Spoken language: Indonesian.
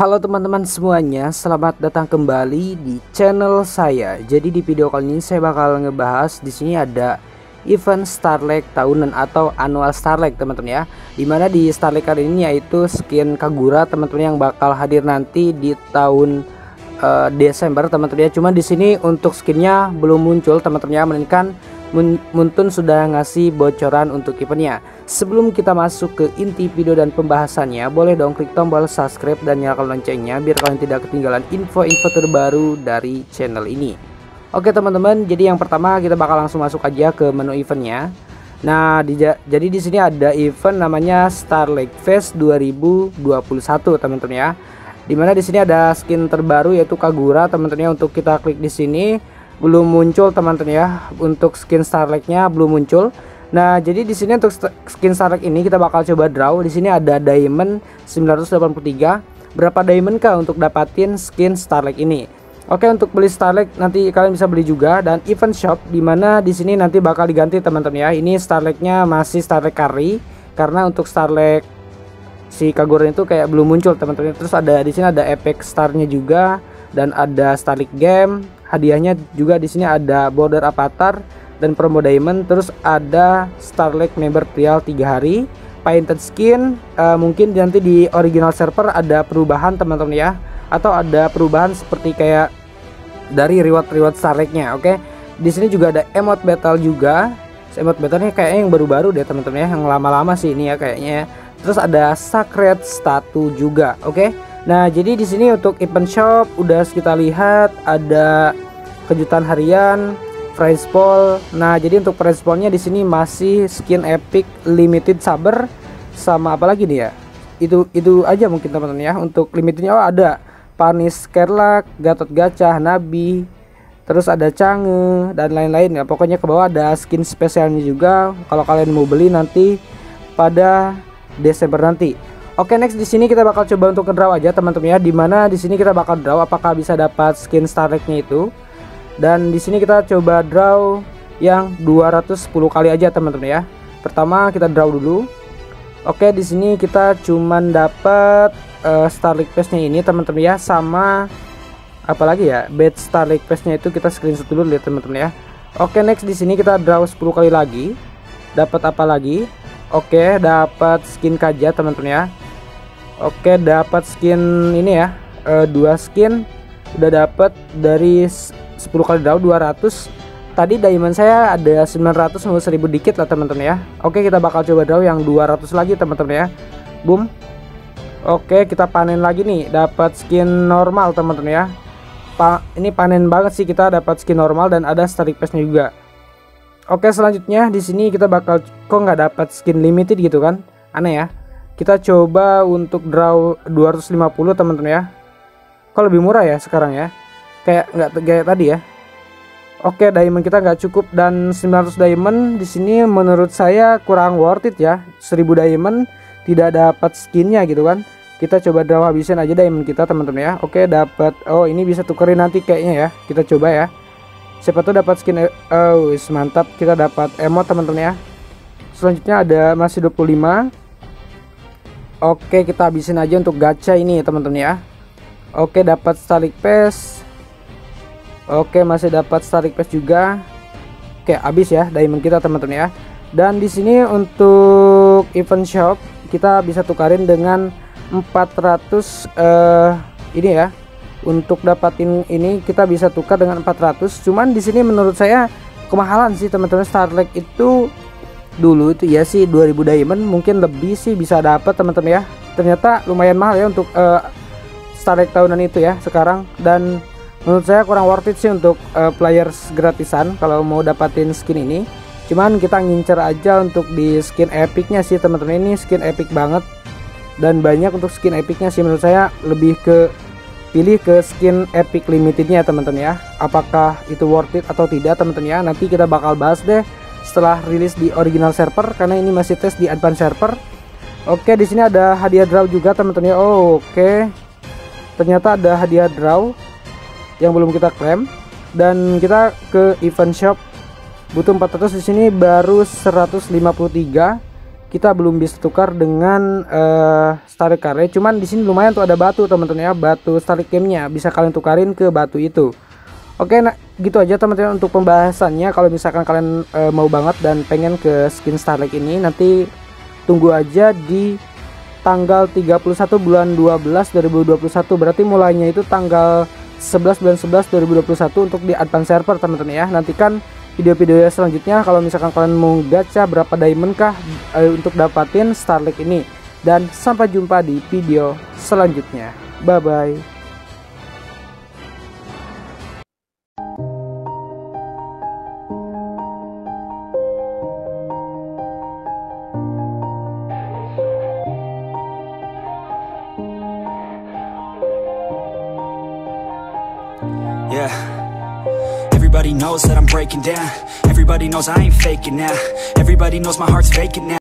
Halo teman-teman semuanya, selamat datang kembali di channel saya. Jadi di video kali ini saya bakal ngebahas di sini ada event Starlight tahunan atau annual Starlight teman-teman ya. Dimana di Starlight kali ini yaitu skin Kagura teman-teman yang bakal hadir nanti di tahun Desember teman-teman ya. Cuman di sini untuk skinnya belum muncul teman-teman ya, melainkan Muntun sudah ngasih bocoran untuk eventnya. Sebelum kita masuk ke inti video dan pembahasannya, boleh dong klik tombol subscribe dan nyalakan loncengnya biar kalian tidak ketinggalan info-info terbaru dari channel ini. Oke teman-teman, jadi yang pertama kita bakal langsung masuk aja ke menu eventnya. Nah, jadi di sini ada event namanya Starlight Fest 2021 teman-teman ya. Dimana di sini ada skin terbaru yaitu Kagura teman-teman ya. Untuk kita klik di sini belum muncul teman-teman ya, untuk skin Starlight-nya belum muncul. Nah, jadi di sini untuk skin Starlight ini kita bakal coba draw. Di sini ada diamond 983. Berapa diamond kah untuk dapatin skin Starlight ini? Oke, untuk beli Starlight nanti kalian bisa beli juga, dan event shop dimana di sini nanti bakal diganti teman-teman ya. Ini Starlight-nya masih Starlight Curry karena untuk Starlight si Kagura itu kayak belum muncul teman-teman. Terus ada di sini ada efek star-nya juga, dan ada Starlight Game. Hadiahnya juga di sini ada border avatar dan promo diamond. Terus ada Starlight member trial 3 hari, painted skin. Mungkin nanti di original server ada perubahan teman-teman ya, atau ada perubahan seperti kayak dari reward Starlight-nya. Oke, di sini juga ada emote battle juga. Emote battle-nya kayaknya yang baru-baru deh teman-teman ya, yang lama-lama sih ini ya kayaknya. Terus ada sacred statue juga. Oke. Nah, jadi di sini untuk event shop udah kita lihat ada kejutan harian, prize pool. Nah, jadi untuk prize poolnya di sini masih skin epic limited Saber sama apalagi nih ya? Itu aja mungkin teman-teman ya. Untuk limitednya ada Panis, Kerlak, Gatot Gajah, Nabi, terus ada Cange dan lain-lain ya. Pokoknya ke bawah ada skin spesialnya juga kalau kalian mau beli nanti pada Desember nanti. Oke, next di sini kita bakal coba untuk ngedraw aja teman-teman ya. Dimana di sini kita bakal draw apakah bisa dapat skin Starlight-nya itu. Dan di sini kita coba draw yang 210 kali aja teman-teman ya. Pertama kita draw dulu. Oke, di sini kita cuman dapat Starlight Fest-nya ini teman-teman ya, sama apalagi ya, badge Starlight Fest-nya itu kita screenshot dulu lihat teman-teman ya. Oke, next di sini kita draw 10 kali lagi. Dapat apa lagi? Oke, dapat skin Kaja teman-teman ya. Oke, dapat skin ini ya, 2 skin udah dapat dari 10 kali draw 200. Tadi diamond saya ada 900 sama 1000 dikit lah teman-teman ya. Oke, kita bakal coba draw yang 200 lagi teman-teman ya. Boom. Oke, kita panen lagi nih, dapat skin normal teman-teman ya. Ini panen banget sih, kita dapat skin normal dan ada Starlight Fest-nya juga. Oke, selanjutnya di sini kita bakal kok nggak dapat skin limited gitu kan? Aneh ya. Kita coba untuk draw 250 teman-teman ya. Kok lebih murah ya sekarang ya, kayak nggak kayak tadi ya. Oke, diamond kita nggak cukup, dan 900 diamond di sini menurut saya kurang worth it ya. 1000 diamond tidak dapat skinnya gitu kan. Kita coba draw habisin aja diamond kita teman-teman ya. Oke, dapat. Oh, ini bisa tukerin nanti kayaknya ya, kita coba ya. Siapa tuh dapat skin. Oh mantap, kita dapat emote teman-teman ya. Selanjutnya ada masih 25. Oke, kita habisin aja untuk gacha ini teman-teman ya. Oke, dapat Starlight Fest. Oke, masih dapat Starlight Fest juga. Oke, habis ya diamond kita teman-teman ya. Dan di sini untuk event shop kita bisa tukarin dengan 400 ini ya. Untuk dapatin ini kita bisa tukar dengan 400. Cuman di sini menurut saya kemahalan sih teman-teman. Starlight itu dulu itu ya sih 2000 diamond mungkin lebih sih bisa dapat teman-teman ya. Ternyata lumayan mahal ya untuk Starlight tahunan itu ya sekarang, dan menurut saya kurang worth it sih untuk players gratisan kalau mau dapatin skin ini. Cuman kita ngincer aja untuk di skin epicnya sih teman-teman. Ini skin epic banget dan banyak untuk skin epicnya sih, menurut saya lebih ke pilih ke skin epic limitednya teman-teman ya. Apakah itu worth it atau tidak teman-teman ya, nanti kita bakal bahas deh setelah rilis di original server karena ini masih tes di advance server. Oke, di sini ada hadiah draw juga teman-teman ya. Oh, oke. Ternyata ada hadiah draw yang belum kita klaim, dan kita ke event shop butuh 400. Di sini baru 153. kita belum bisa tukar dengan Starlight Card. Cuman di sini lumayan tuh ada batu teman-teman ya, batu Starlight Game-nya bisa kalian tukarin ke batu itu. Oke, nah gitu aja teman-teman untuk pembahasannya. Kalau misalkan kalian mau banget dan pengen ke skin Starlight ini, nanti tunggu aja di tanggal 31 bulan 12 2021. Berarti mulainya itu tanggal 11 bulan 11 2021 untuk di advance server teman-teman ya. Nantikan video-video selanjutnya kalau misalkan kalian mau gacha berapa diamond kah untuk dapatin Starlight ini. Dan sampai jumpa di video selanjutnya. Bye bye. Everybody knows that I'm breaking down. Everybody knows I ain't faking now. Everybody knows my heart's faking now.